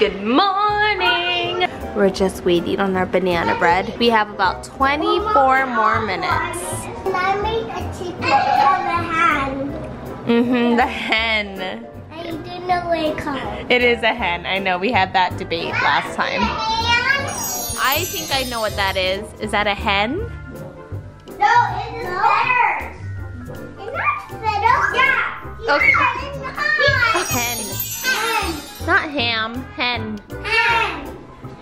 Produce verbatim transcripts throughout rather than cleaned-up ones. Good morning! We're just waiting on our banana bread. We have about twenty-four more minutes. Can I make a chicken of the hen? Mm-hmm, the hen. I didn't know what it called. It is a hen. I know, we had that debate last time. I think I know what that is. Is that a hen? No, it is a fiddle. Is that a fiddle? Yeah. Okay. Yeah, it's a hen. Not ham, hen. Hen.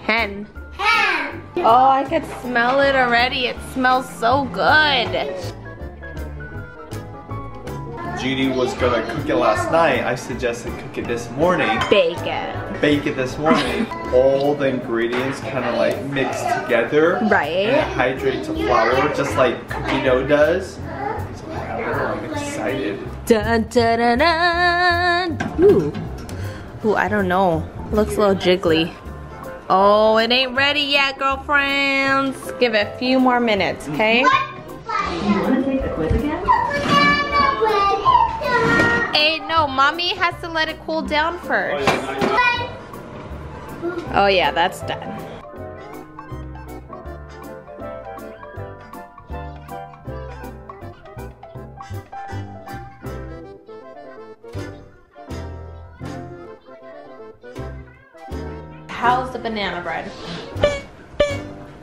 Hen. Hen. Oh, I could smell it already. It smells so good. Judy was gonna cook it last night. I suggested cook it this morning. Bake it. Bake it this morning. All the ingredients kind of like mixed together. Right. And it hydrates the flour just like cookie dough does. So wow, I'm excited. Dun dun dun dun. Ooh. Ooh, I don't know. Looks a little jiggly. Oh, it ain't ready yet, girlfriends. Give it a few more minutes, okay? You wanna take the quiz again? Hey, no, mommy has to let it cool down first. Oh yeah, that's done. How's the banana bread?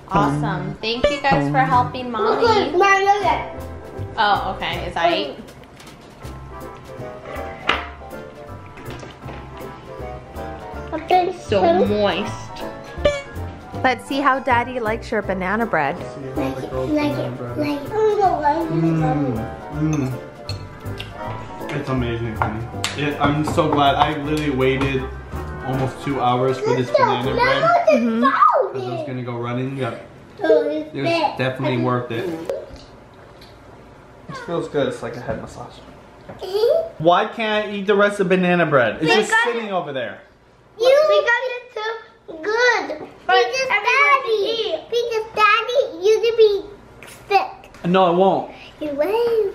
Awesome. Thank you guys for helping mommy. Oh, okay. Is that eight? So moist. Let's see how daddy likes your banana bread. Like it, like it, like it. Mm, mm. It's amazing, honey. It, I'm so glad. I literally waited almost two hours for this banana bread. Mm-hmm. Because it was gonna go running up. It was definitely worth it. It feels good. It's like a head massage. Why can't I eat the rest of banana bread? It's just sitting over there. You because it's so good. Because daddy, because daddy, you will be sick. No, it won't. You will.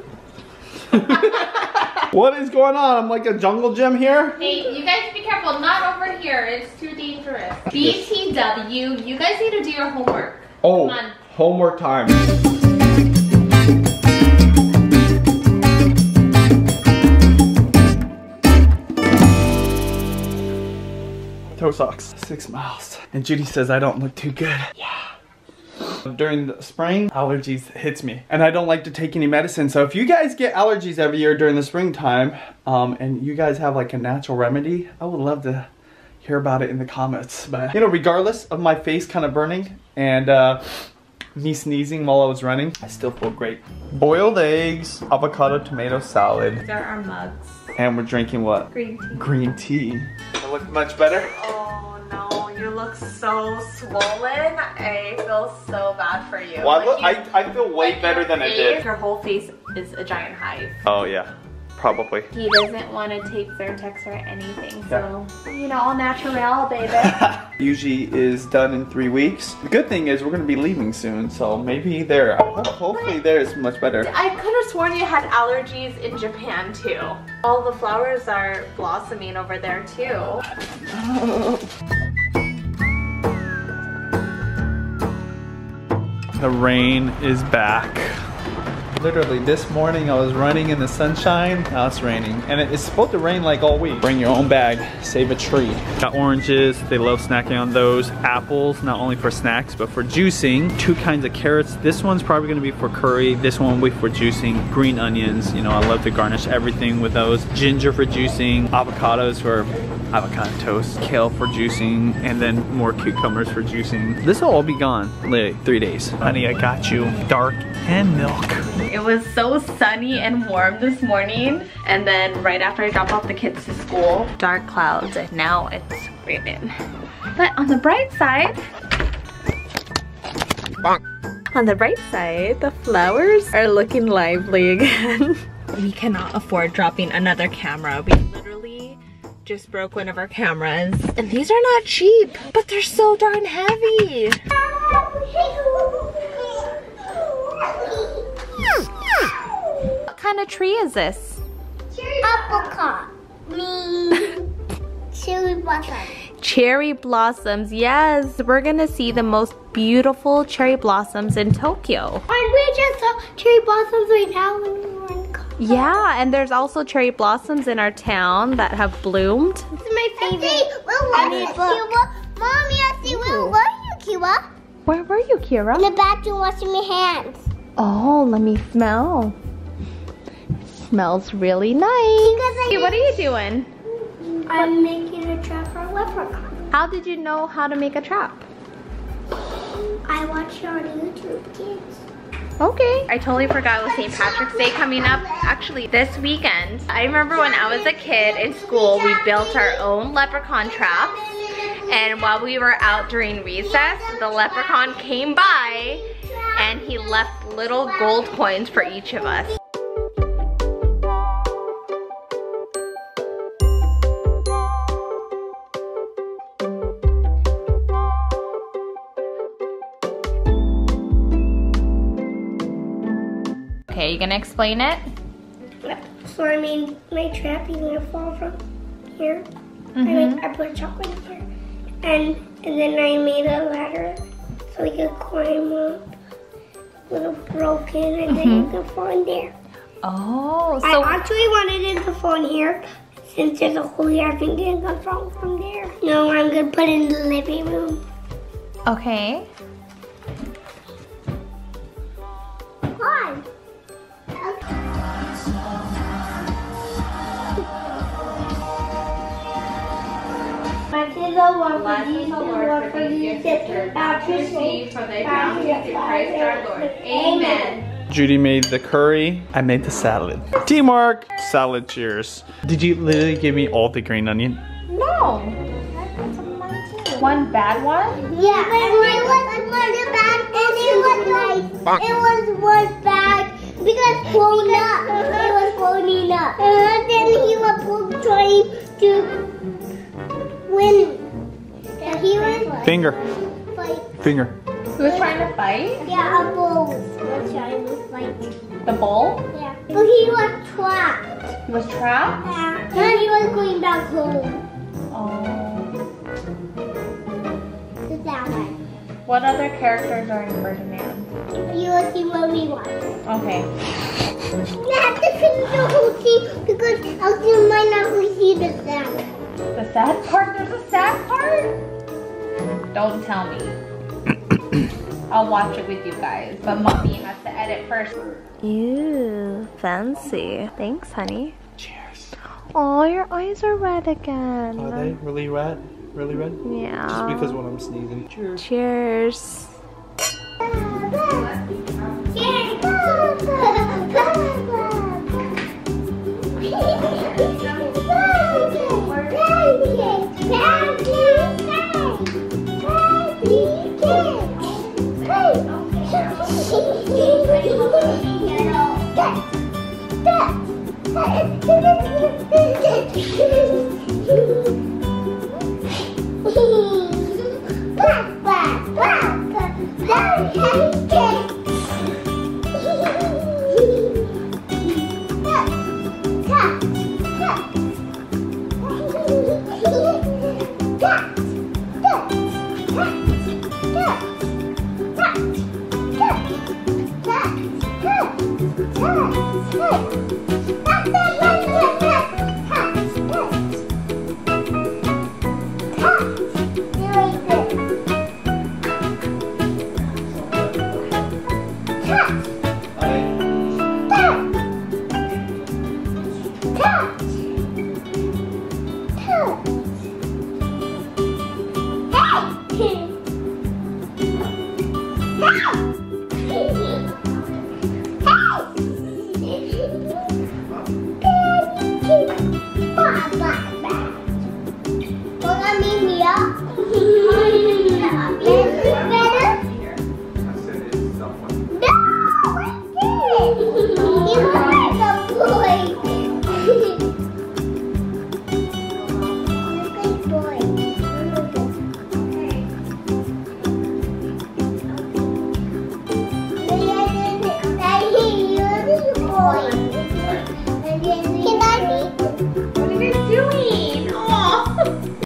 What is going on? I'm like a jungle gym here. Hey, you guys be careful. Not over here. It's too dangerous. B T W, you guys need to do your homework. Oh, come on. Homework time. Toe socks. Six miles. And Judy says I don't look too good. Yeah. During the spring, allergies hits me, and I don't like to take any medicine. So if you guys get allergies every year during the springtime, um, and you guys have like a natural remedy, I would love to hear about it in the comments. But you know, regardless of my face kind of burning and uh, me sneezing while I was running, I still feel great. Boiled eggs, avocado, tomato salad. These are our mugs. And we're drinking what? Green tea. Green tea. I look much better. You look so swollen. I feel so bad for you. Well, I, look, you, I, I feel way like better than face, I did. Your whole face is a giant hive. Oh yeah, probably. He doesn't want to take Zyrtec or anything, so yeah. You know, all natural, baby. Usually is done in three weeks. The good thing is we're gonna be leaving soon, so maybe there. Hopefully there is much better. I could have sworn you had allergies in Japan too. All the flowers are blossoming over there too. The rain is back. Literally this morning I was running in the sunshine, now it's raining. And it's supposed to rain like all week. Bring your own bag, save a tree. Got oranges, they love snacking on those. Apples, not only for snacks, but for juicing. Two kinds of carrots. This one's probably gonna be for curry. This one will be for juicing. Green onions, you know, I love to garnish everything with those. Ginger for juicing, avocados for avocado toast, kale for juicing, and then more cucumbers for juicing. This will all be gone in three days. Honey, I got you. Dark and milk. It was so sunny and warm this morning, and then right after I dropped off the kids to school, dark clouds, and now it's raining. But on the bright side, on the bright side, the flowers are looking lively again. We cannot afford dropping another camera. We literally just broke one of our cameras, and these are not cheap, but they're so darn heavy. What kind of tree is this? Apricot. Me. Cherry blossoms. Cherry blossoms, yes. We're gonna see the most beautiful cherry blossoms in Tokyo. Aren't we just saw cherry blossoms right now when we were in college? Yeah, and there's also cherry blossoms in our town that have bloomed. This is my favorite. Daddy, we'll love you, Kiwa. Mommy, I see, where were you, Kiwa? Where were you, Kira? In the bathroom washing my hands. Oh, let me smell. It smells really nice. Hey, what are you doing? I'm making a trap for a leprechaun. How did you know how to make a trap? I watched it on YouTube, kids. Okay. I totally forgot it was Saint Patrick's Day coming up. Actually, this weekend. I remember when I was a kid in school, we built our own leprechaun traps. And while we were out during recess, the leprechaun came by and he left little gold coins for each of us. Okay, you gonna explain it? Yeah. So I made my trap, is gonna fall from here. Mm-hmm. I made, I put chocolate in here. And, and then I made a ladder so we could climb up, a little broken, and mm-hmm. then you could fall in there. Oh, so. I actually wanted it to fall in here since there's a hole here. I think it could fall from there. No, I'm gonna put it in the living room. Okay. Why? Lord, blessed the Lord, for you is the bountiful receive from thy bounty through Christ our Lord. Amen. Judy made the curry. I made the salad. Teamwork! Salad cheers. Did you literally give me all the green onion? No. One bad one? Yeah. But it was one bad and it was nice. It was one bad because blown up. It was blown up. And then he was trying to win. He was Finger. Fight. Finger. He was trying to fight? Yeah, a bull was trying to fight. The bull? Yeah. But he was trapped. He was trapped? Yeah. And he was going back home. Oh. Just that one. What other characters are in Ferdinand? You will see what we watch. Okay. I have to finish the whole thing because else you might not see the sad. The sad part? There's a sad part? Don't tell me. I'll watch it with you guys, but mommy has to edit first. Ew, fancy. Thanks, honey. Cheers. Oh, your eyes are red again. Are they really red? Really red? Yeah. Just because when I'm sneezing. Cheers. Cheers. Mommy,